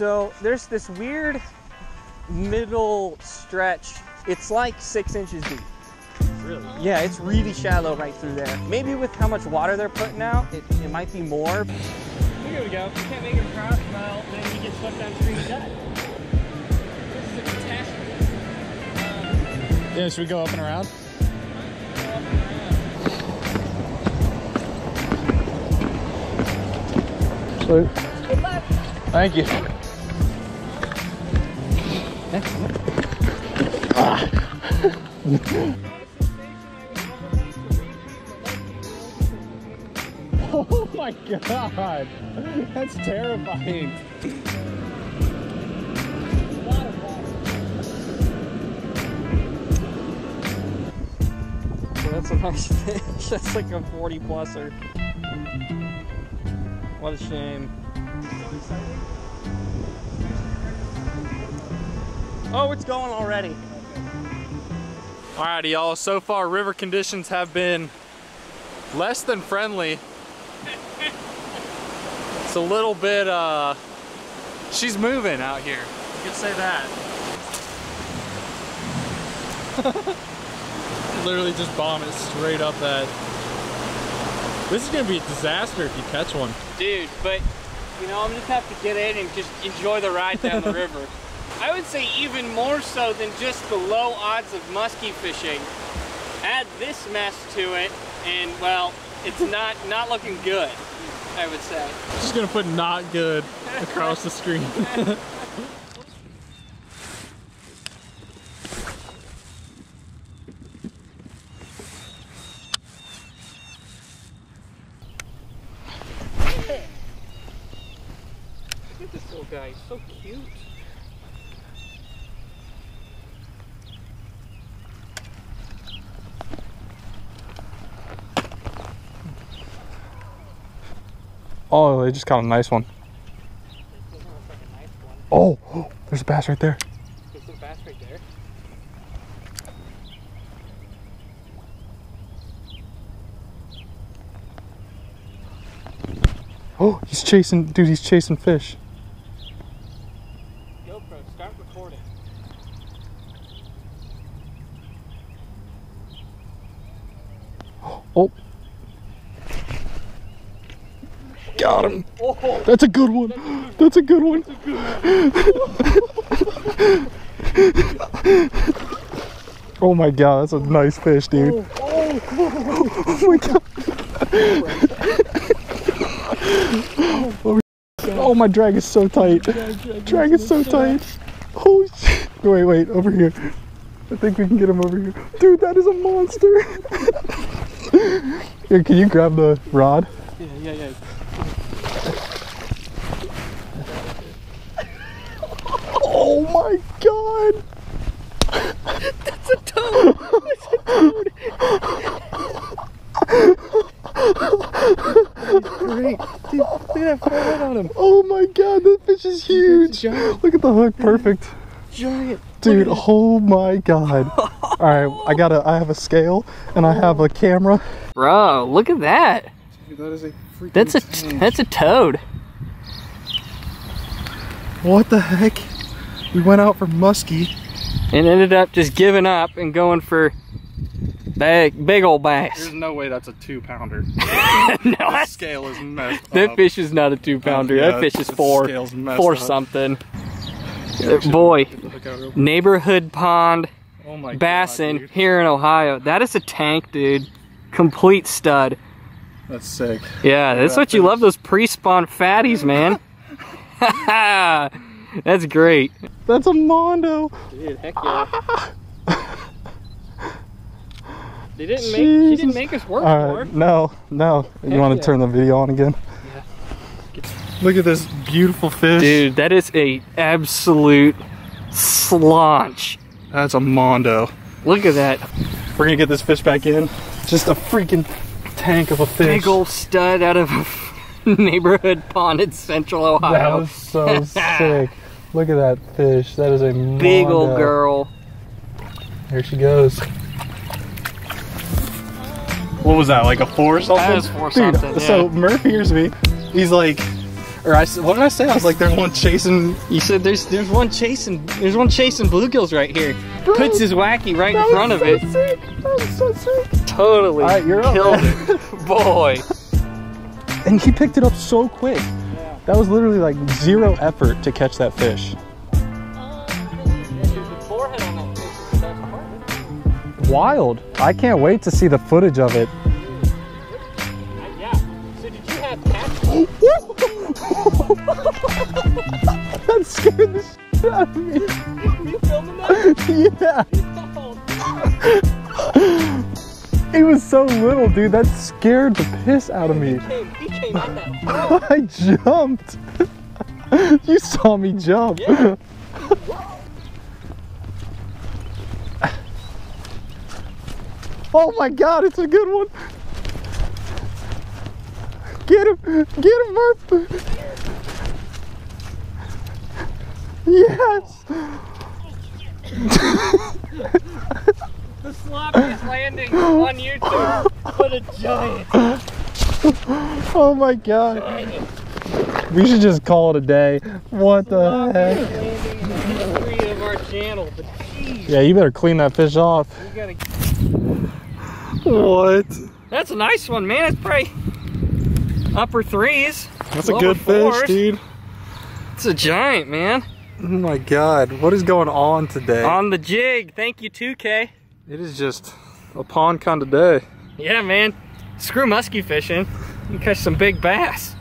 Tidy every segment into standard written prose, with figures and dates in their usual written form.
So there's this weird middle stretch. It's like 6 inches deep. Really? Yeah, it's really shallow right through there. Maybe with how much water they're putting out, it might be more. Here we go. If you can't make it across, well, then you get swept downstream and die. This is a catastrophe. Yeah, should we go up and around? Salute. Good luck. Thank you. Excellent. Ah. Oh my God, that's terrifying. So that's a nice fish. That's like a 40-pluser. What a shame. Oh, it's going already. Alrighty, y'all. So far, river conditions have been less than friendly. It's a little bit, she's moving out here. You could say that. Literally just bomb it straight up that. This is gonna be a disaster if you catch one. Dude, but you know, I'm just have to get in and just enjoy the ride down the river. I would say even more so than just the low odds of musky fishing. Add this mess to it and well, it's not looking good, I would say. Just gonna put not good across the screen. Look at this little guy, he's so cute. Oh, they just caught a nice one. Oh, there's a bass right there. There's a bass right there. Oh, he's chasing, dude, he's chasing fish. GoPro, start recording. Oh. Got him. Oh, that's a good one. That's a good one. That's a good one. Oh my God, that's a nice fish, dude. Oh, oh. Oh my God. Oh, my drag is so tight. Drag is so tight. Holy shit. Wait, wait, over here. I think we can get him over here. Dude, that is a monster. Here, can you grab the rod? Yeah. Oh my God! That's a toad! That's a toad! He's great. Dude, look at that forehead on him. Oh my God, that fish is huge! Look at the hook, perfect. Giant. Dude, oh my God. Alright, I have a scale and I have a camera. Bro, look at that! Dude, that is a freaking that's a toad. What the heck? We went out for muskie and ended up just giving up and going for big old bass. There's no way that's a 2-pounder. No, the scale is messed up. That fish is not a 2-pounder. Yeah, that fish is 4 something. Yeah, boy, neighborhood pond, oh my bassin, God, here in Ohio. That is a tank, dude. Complete stud. That's sick. Yeah, that's what you love, those pre-spawn fatties, man. That's great. That's a mondo. Dude, heck yeah. She didn't make us work for it. No. Heck, you want to turn the video on again? Yeah. Look at this beautiful fish. Dude, that is a absolute slaunch. That's a mondo. Look at that. We're going to get this fish back in. Just a freaking tank of a fish. Big old stud out of a neighborhood pond in central Ohio. That was so sick. Look at that fish. That is a big old girl. There she goes. What was that, like a 4 or something? That was 4 something, dude, yeah. So Murphy hears me. He's like, or what did I say? I was like, there's one chasing. You said there's one chasing bluegills right here. Bro, puts his wacky right in front of it. Sick. That was so sick. Totally. All right, you're up, killed it, boy. And he picked it up so quick. Yeah. That was literally like zero effort to catch that fish. Wild. I can't wait to see the footage of it. Yeah. So did you have cats? That scared the shit out of me. You filming that? Yeah. It was so little, dude. That scared the piss out of me. He came on that floor. I jumped. You saw me jump. Yeah. Oh my God, it's a good one. Get him, Murphy. Yes. The sloppiest landing on YouTube, but a giant. Oh my God. Giant. We should just call it a day. What the heck? Landing of our channel, but geez. Yeah, you better clean that fish off. You gotta. What? That's a nice one, man. It's probably upper threes. That's a good fish, dude. It's a giant, man. Oh my God. What is going on today? On the jig. Thank you, 2K. It is just a pond kind of day. Yeah, man. Screw musky fishing. You can catch some big bass.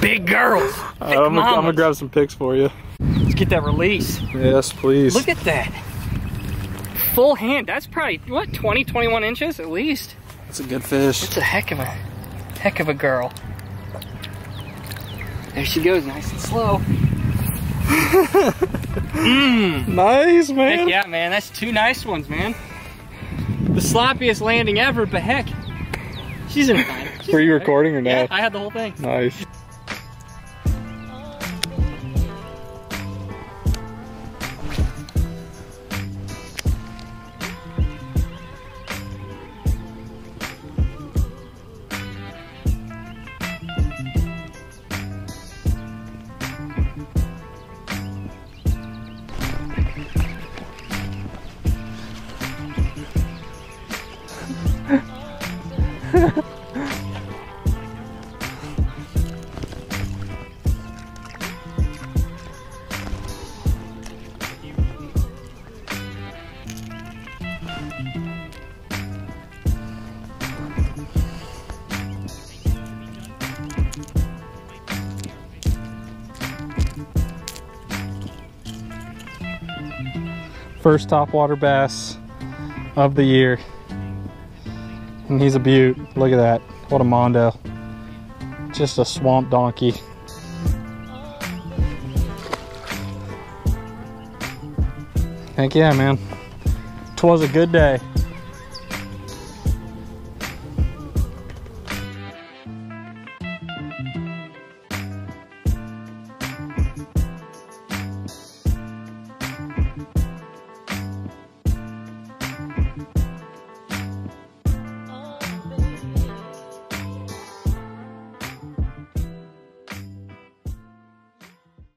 Big girls. Right, I'm gonna grab some pics for you. Let's get that release. Yes, please. Look at that. Full hand, that's probably, what, 20, 21 inches at least? That's a good fish. It's a heck of a girl. There she goes, nice and slow. Nice, man. Heck yeah, man, that's two nice ones, man. The sloppiest landing ever, but heck, she's in a bind. Were you recording or not? Yeah, I had the whole thing. Nice. First topwater bass of the year. And he's a beaut. Look at that. What a mondo. Just a swamp donkey. Heck yeah, man. 'Twas a good day.